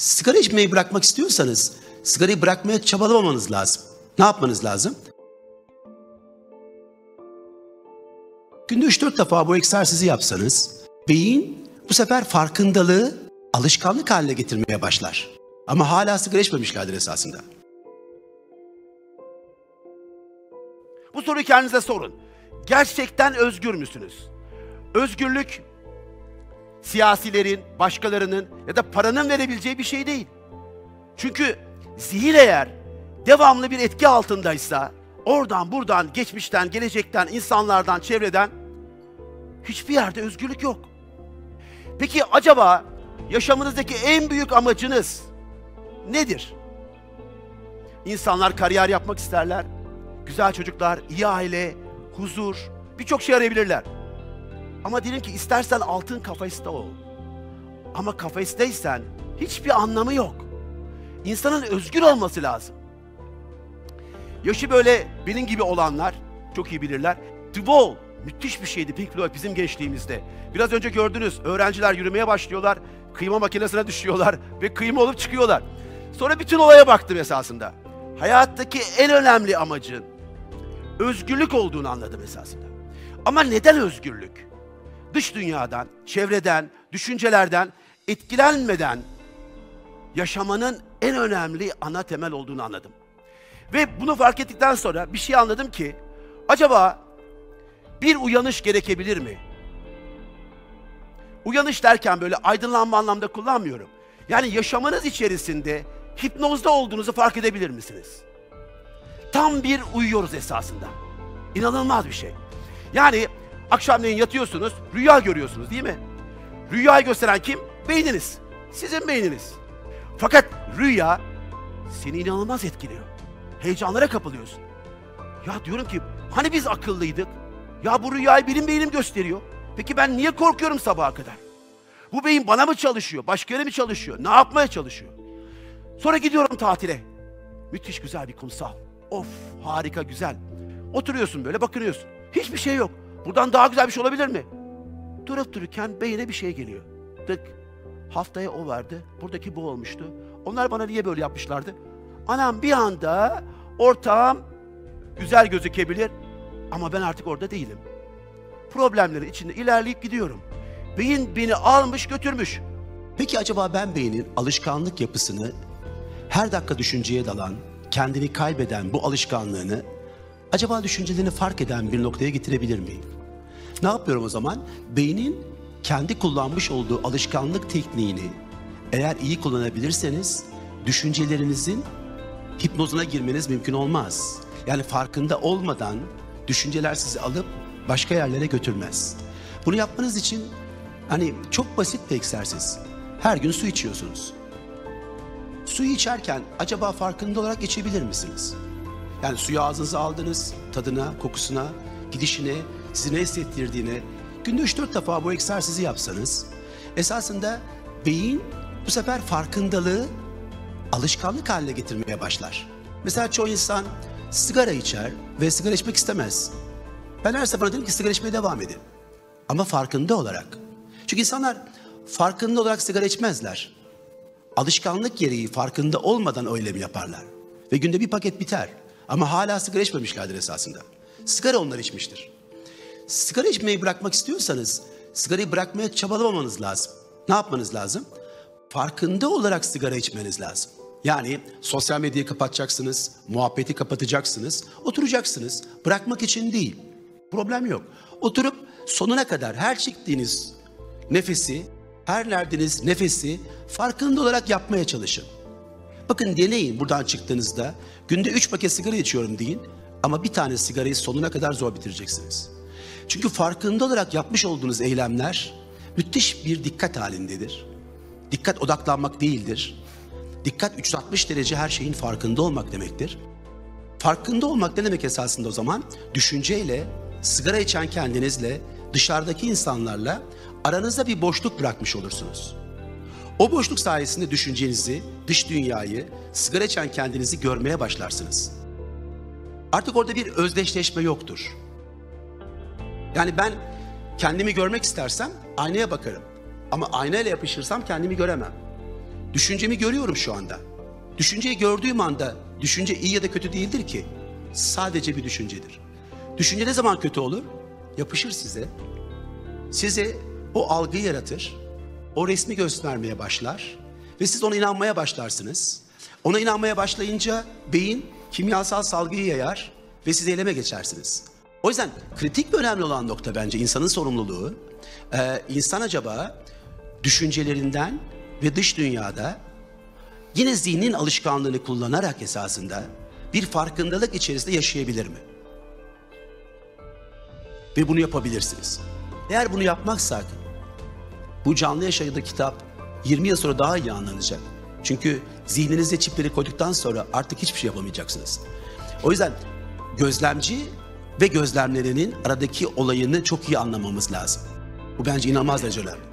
Sigara içmeyi bırakmak istiyorsanız sigarayı bırakmaya çabalamamanız lazım. Ne yapmanız lazım? Günde 3-4 defa bu egzersizi yapsanız beyin bu sefer farkındalığı alışkanlık haline getirmeye başlar. Ama hala sigara içmemişlerdir esasında. Bu soruyu kendinize sorun. Gerçekten özgür müsünüz? Özgürlük siyasilerin, başkalarının ya da paranın verebileceği bir şey değil. Çünkü zihin eğer devamlı bir etki altındaysa oradan buradan, geçmişten, gelecekten, insanlardan, çevreden hiçbir yerde özgürlük yok. Peki acaba yaşamınızdaki en büyük amacınız nedir? İnsanlar kariyer yapmak isterler. Güzel çocuklar, iyi aile, huzur, birçok şey arayabilirler. Ama diyelim ki istersen altın kafeste ol. Ama kafesteysen hiçbir anlamı yok. İnsanın özgür olması lazım. Yaşı böyle benim gibi olanlar çok iyi bilirler. The Wall müthiş bir şeydi Pink Floyd bizim gençliğimizde. Biraz önce gördünüz, öğrenciler yürümeye başlıyorlar, kıyma makinesine düşüyorlar ve kıyma olup çıkıyorlar. Sonra bütün olaya baktım esasında. Hayattaki en önemli amacın özgürlük olduğunu anladım esasında. Ama neden özgürlük? Dış dünyadan, çevreden, düşüncelerden etkilenmeden yaşamanın en önemli ana temel olduğunu anladım. Ve bunu fark ettikten sonra bir şey anladım ki acaba bir uyanış gerekebilir mi? Uyanış derken böyle aydınlanma anlamda kullanmıyorum. Yani yaşamınız içerisinde hipnozda olduğunuzu fark edebilir misiniz? Tam bir uyuyoruz esasında. İnanılmaz bir şey. Yani akşamleyin yatıyorsunuz, rüya görüyorsunuz değil mi? Rüyayı gösteren kim? Beyniniz. Sizin beyniniz. Fakat rüya seni inanılmaz etkiliyor. Heyecanlara kapılıyorsun. Ya diyorum ki hani biz akıllıydık? Ya bu rüyayı benim beynim gösteriyor. Peki ben niye korkuyorum sabaha kadar? Bu beyin bana mı çalışıyor? Başka yere mi çalışıyor? Ne yapmaya çalışıyor? Sonra gidiyorum tatile. Müthiş güzel bir kumsal. Of harika güzel. Oturuyorsun böyle bakınıyorsun. Hiçbir şey yok. Buradan daha güzel bir şey olabilir mi? Durup dururken beyine bir şey geliyor. Tık. Haftaya o vardı. Buradaki bu olmuştu. Onlar bana niye böyle yapmışlardı? Anam bir anda ortam güzel gözükebilir ama ben artık orada değilim. Problemlerin içinde ilerleyip gidiyorum. Beyin beni almış götürmüş. Peki acaba ben beynin alışkanlık yapısını her dakika düşünceye dalan, kendini kaybeden bu alışkanlığını acaba düşüncelerini fark eden bir noktaya getirebilir miyim? Ne yapıyorum o zaman? Beynin kendi kullanmış olduğu alışkanlık tekniğini eğer iyi kullanabilirseniz düşüncelerinizin hipnozuna girmeniz mümkün olmaz. Yani farkında olmadan düşünceler sizi alıp başka yerlere götürmez. Bunu yapmanız için hani çok basit bir egzersiz. Her gün su içiyorsunuz. Suyu içerken acaba farkında olarak içebilir misiniz? Yani suyu ağzınıza aldınız, tadına, kokusuna, gidişine, sizi ne hissettirdiğine. Günde 3-4 defa bu egzersizi yapsanız esasında beyin bu sefer farkındalığı alışkanlık haline getirmeye başlar. Mesela çoğu insan sigara içer ve sigara içmek istemez. Ben her sefer dedim ki sigara içmeye devam edin. Ama farkında olarak. Çünkü insanlar farkında olarak sigara içmezler. Alışkanlık gereği farkında olmadan öyle mi yaparlar? Ve günde bir paket biter. Ama hala sigara içmemişlerdir esasında. Sigara onlar içmiştir. Sigara içmeyi bırakmak istiyorsanız sigarayı bırakmaya çabalamamanız lazım. Ne yapmanız lazım? Farkında olarak sigara içmeniz lazım. Yani sosyal medyayı kapatacaksınız, muhabbeti kapatacaksınız, oturacaksınız. Bırakmak için değil. Problem yok. Oturup sonuna kadar her çektiğiniz nefesi, her verdiğiniz nefesi farkında olarak yapmaya çalışın. Bakın deneyin buradan çıktığınızda günde 3 paket sigara içiyorum deyin ama bir tane sigarayı sonuna kadar zor bitireceksiniz. Çünkü farkında olarak yapmış olduğunuz eylemler müthiş bir dikkat halindedir. Dikkat odaklanmak değildir. Dikkat 360 derece her şeyin farkında olmak demektir. Farkında olmak ne demek esasında o zaman? Düşünceyle, sigara içen kendinizle, dışarıdaki insanlarla aranızda bir boşluk bırakmış olursunuz. O boşluk sayesinde düşüncenizi, dış dünyayı, sigara içen kendinizi görmeye başlarsınız. Artık orada bir özdeşleşme yoktur. Yani ben kendimi görmek istersem aynaya bakarım. Ama aynayla yapışırsam kendimi göremem. Düşüncemi görüyorum şu anda. Düşünceyi gördüğüm anda, düşünce iyi ya da kötü değildir ki. Sadece bir düşüncedir. Düşünce ne zaman kötü olur? Yapışır size. Size o algıyı yaratır. O resmi göstermeye başlar. Ve siz ona inanmaya başlarsınız. Ona inanmaya başlayınca beyin kimyasal salgıyı yayar ve siz eyleme geçersiniz. O yüzden kritik ve önemli olan nokta bence insanın sorumluluğu. İnsan acaba düşüncelerinden ve dış dünyada yine zihnin alışkanlığını kullanarak esasında bir farkındalık içerisinde yaşayabilir mi? Ve bunu yapabilirsiniz. Eğer bunu yapmazsak bu canlı yaşadığı kitap 20 yıl sonra daha iyi anlanacak. Çünkü zihninize çipleri koyduktan sonra artık hiçbir şey yapamayacaksınız. O yüzden gözlemci ve gözlemlerinin aradaki olayını çok iyi anlamamız lazım. Bu bence inanılmaz derecede önemli.